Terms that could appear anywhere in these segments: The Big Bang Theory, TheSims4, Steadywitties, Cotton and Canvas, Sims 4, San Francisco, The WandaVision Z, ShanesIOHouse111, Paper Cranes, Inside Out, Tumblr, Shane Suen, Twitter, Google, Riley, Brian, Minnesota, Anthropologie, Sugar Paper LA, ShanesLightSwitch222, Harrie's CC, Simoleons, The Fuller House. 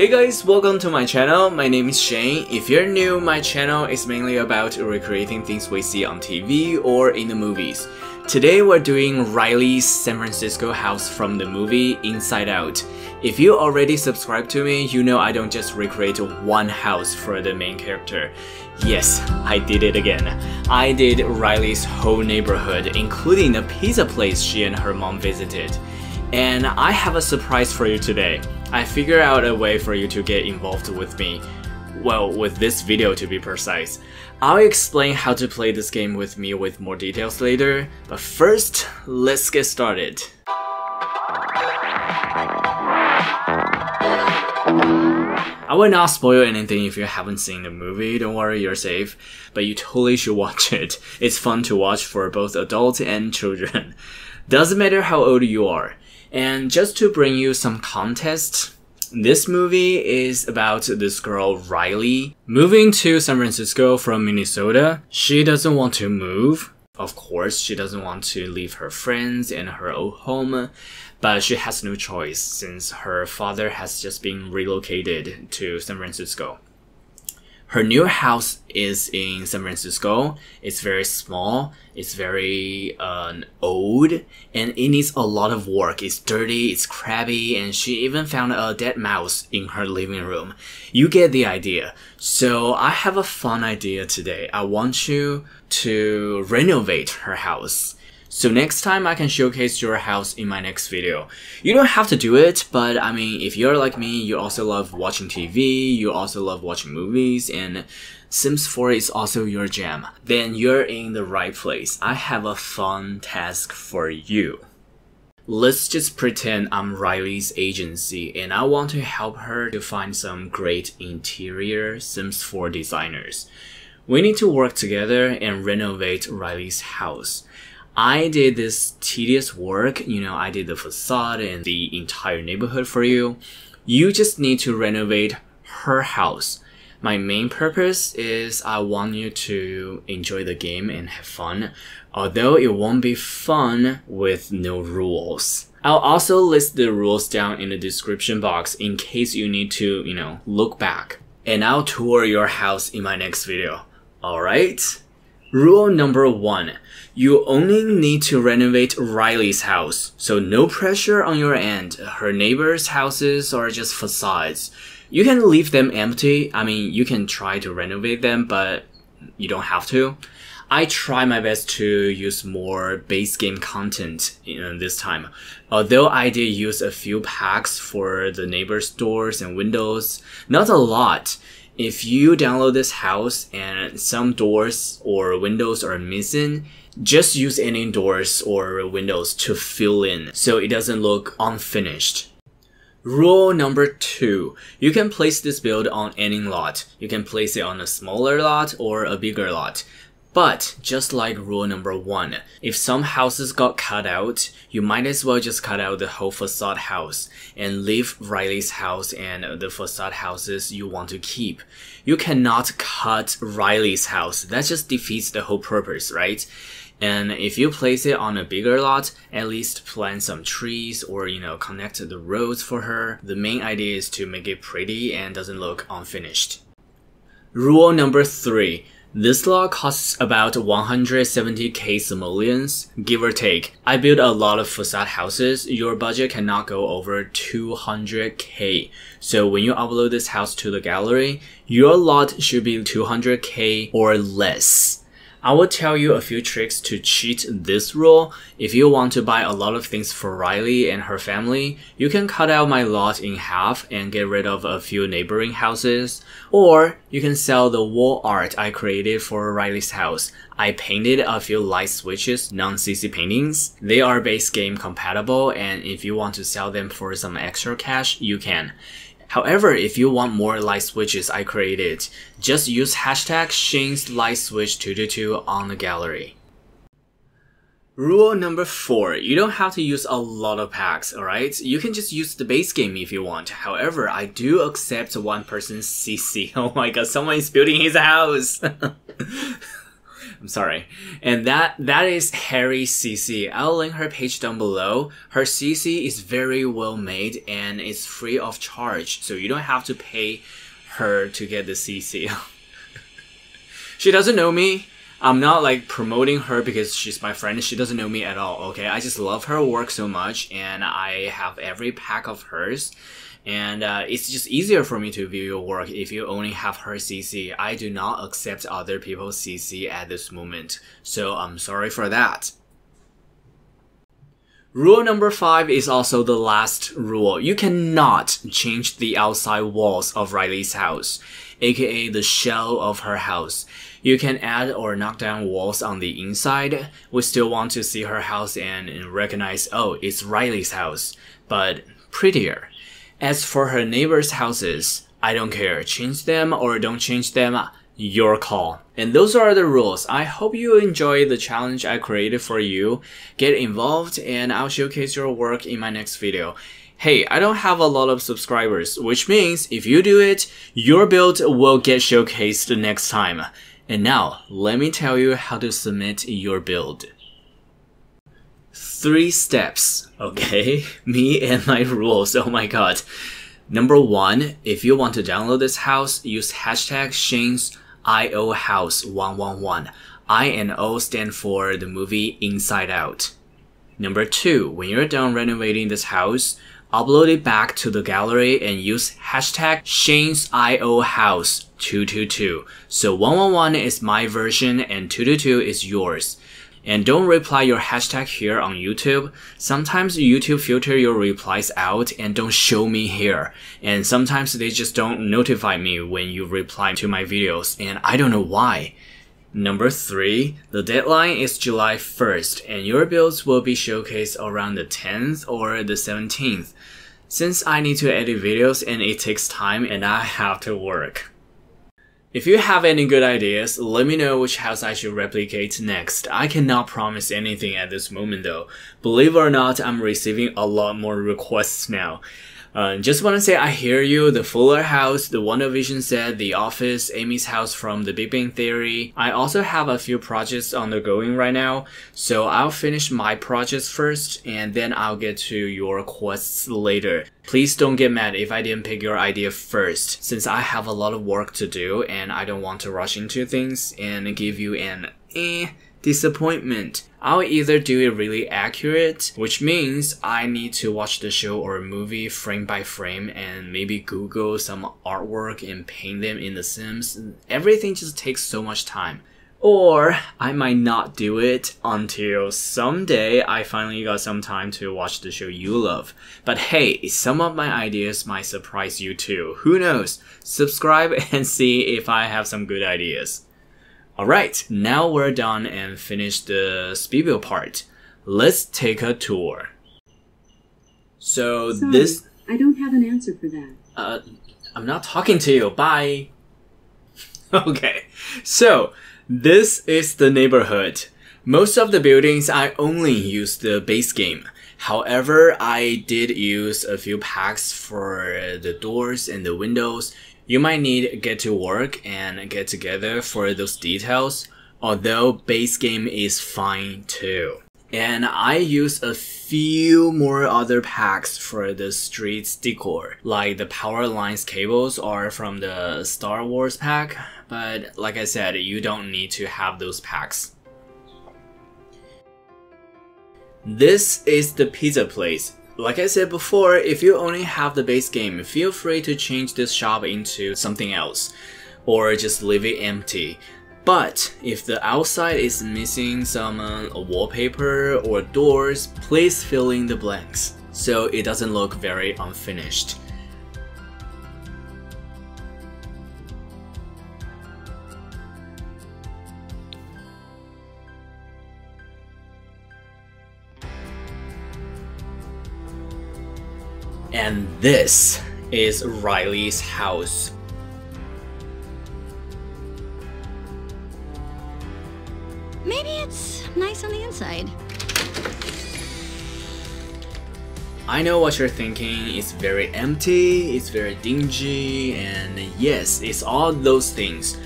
Hey guys, welcome to my channel. My name is Shane. If you're new, my channel is mainly about recreating things we see on TV or in the movies. Today we're doing Riley's San Francisco house from the movie Inside Out. If you already subscribe to me, you know I don't just recreate one house for the main character. Yes, I did it again. I did Riley's whole neighborhood, including the pizza place she and her mom visited. And I have a surprise for you today. I figured out a way for you to get involved with me. Well, with this video to be precise. I'll explain how to play this game with me with more details later, but first, let's get started. I will not spoil anything if you haven't seen the movie, don't worry, you're safe, but you totally should watch it. It's fun to watch for both adults and children. Doesn't matter how old you are. And just to bring you some context, this movie is about this girl Riley moving to San Francisco from Minnesota. She doesn't want to move. Of course, she doesn't want to leave her friends and her old home, but she has no choice since her father has just been relocated to San Francisco. Her new house is in San Francisco. It's very small, it's very old, and it needs a lot of work. It's dirty, it's crabby, and she even found a dead mouse in her living room. You get the idea. So I have a fun idea today. I want you to renovate her house. So next time I can showcase your house in my next video. You don't have to do it, but I mean, if you're like me, you also love watching TV, you also love watching movies, and Sims 4 is also your jam, then you're in the right place. I have a fun task for you. Let's just pretend I'm Riley's agency, and I want to help her to find some great interior Sims 4 designers. We need to work together and renovate Riley's house. I did this tedious work, you know, I did the facade and the entire neighborhood for you. You just need to renovate her house. My main purpose is I want you to enjoy the game and have fun, although it won't be fun with no rules. I'll also list the rules down in the description box in case you need to, you know, look back. And I'll tour your house in my next video, alright? Rule number 1. You only need to renovate Riley's house, so no pressure on your end. Her neighbors' houses are just facades. You can leave them empty. I mean, you can try to renovate them, but you don't have to. I try my best to use more base game content this time. Although I did use a few packs for the neighbors' doors and windows, not a lot. If you download this house and some doors or windows are missing, just use any doors or windows to fill in so it doesn't look unfinished. Rule number 2. You can place this build on any lot. You can place it on a smaller lot or a bigger lot. But just like rule number 1, if some houses got cut out, you might as well just cut out the whole facade house and leave Riley's house and the facade houses you want to keep. You cannot cut Riley's house, that just defeats the whole purpose, right? And if you place it on a bigger lot, at least plant some trees or, you know, connect the roads for her. The main idea is to make it pretty and doesn't look unfinished. Rule number 3. This lot costs about 170k simoleons, give or take. I built a lot of facade houses, your budget cannot go over 200k. So when you upload this house to the gallery, your lot should be 200k or less. I will tell you a few tricks to cheat this rule. If you want to buy a lot of things for Riley and her family, you can cut out my lot in half and get rid of a few neighboring houses. Or you can sell the wall art I created for Riley's house. I painted a few light switches, non-CC paintings. They are base game compatible, and if you want to sell them for some extra cash, you can. However, if you want more light switches I created, just use hashtag ShanesLightSwitch222 on the gallery. Rule number 4. You don't have to use a lot of packs, alright? You can just use the base game if you want. However, I do accept one person's CC. Oh my god, someone is building his house! I'm sorry. And that is Harrie's CC. I'll link her page down below. Her CC is very well made and it's free of charge, so you don't have to pay her to get the CC. She doesn't know me. I'm not like promoting her because she's my friend. She doesn't know me at all, okay? I just love her work so much and I have every pack of hers. And it's just easier for me to view your work if you only have her CC. I do not accept other people's CC at this moment, so I'm sorry for that. Rule number 5 is also the last rule. You cannot change the outside walls of Riley's house, aka the shell of her house. You can add or knock down walls on the inside. We still want to see her house and recognize, oh, it's Riley's house, but prettier. As for her neighbors' houses, I don't care. Change them or don't change them, your call. And those are the rules. I hope you enjoy the challenge I created for you. Get involved and I'll showcase your work in my next video. Hey, I don't have a lot of subscribers, which means if you do it, your build will get showcased next time. And now, let me tell you how to submit your build. 3 steps, okay? Me and my rules, oh my god. Number 1, if you want to download this house, use hashtag ShanesIOHouse111. I and O stand for the movie Inside Out. Number 2, when you're done renovating this house, upload it back to the gallery and use hashtag ShanesIOHouse222. So 111 is my version and 222 is yours. And don't reply your hashtag here on YouTube. Sometimes YouTube filter your replies out and don't show me here. And sometimes they just don't notify me when you reply to my videos, and I don't know why. Number 3, the deadline is July 1st, and your builds will be showcased around the 10th or the 17th. Since I need to edit videos and it takes time and I have to work. If you have any good ideas, let me know which house I should replicate next. I cannot promise anything at this moment though. Believe it or not, I'm receiving a lot more requests now. Just want to say I hear you, The Fuller House, The WandaVision Z, The Office, Amy's house from The Big Bang Theory. I also have a few projects on the going right now, so I'll finish my projects first and then I'll get to your requests later. Please don't get mad if I didn't pick your idea first, since I have a lot of work to do and I don't want to rush into things and give you an disappointment. I'll either do it really accurate, which means I need to watch the show or movie frame by frame and maybe Google some artwork and paint them in The Sims. Everything just takes so much time. Or I might not do it until someday I finally got some time to watch the show you love. But hey, some of my ideas might surprise you too. Who knows? Subscribe and see if I have some good ideas. Alright, now we're done and finished the speed build part. Let's take a tour. So sorry, this... I don't have an answer for that. I'm not talking to you. Bye. Okay, so this is the neighborhood. Most of the buildings I only use the base game. However, I did use a few packs for the doors and the windows. You might need Get to Work and Get Together for those details, although base game is fine too. And I use a few more other packs for the streets decor, like the power lines cables are from the Star Wars pack, but like I said, you don't need to have those packs. This is the pizza place. Like I said before, if you only have the base game, feel free to change this shop into something else, or just leave it empty. But if the outside is missing some wallpaper or doors, please fill in the blanks, so it doesn't look very unfinished. And this is Riley's house. Maybe it's nice on the inside. I know what you're thinking. It's very empty, it's very dingy, and yes, it's all those things.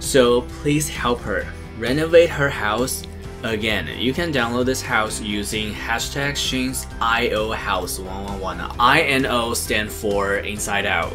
So please help her. renovate her house. Again, you can download this house using hashtag ShanesIOHouse111. I and O stand for Inside Out.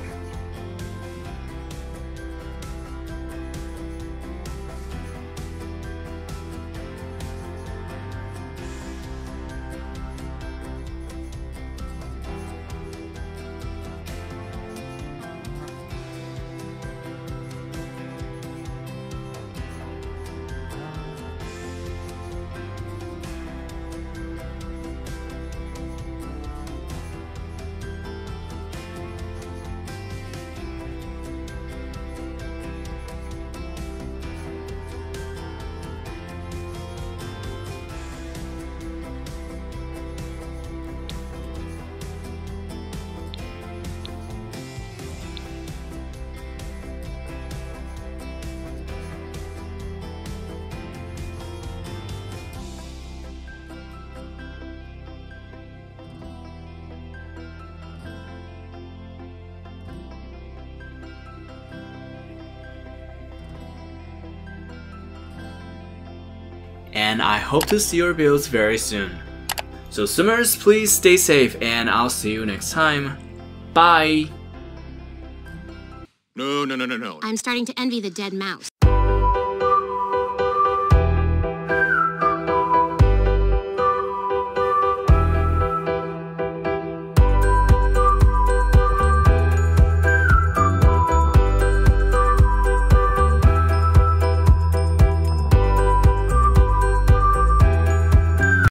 And I hope to see your builds very soon. So swimmers, please stay safe, and I'll see you next time. Bye! No. I'm starting to envy the dead mouse.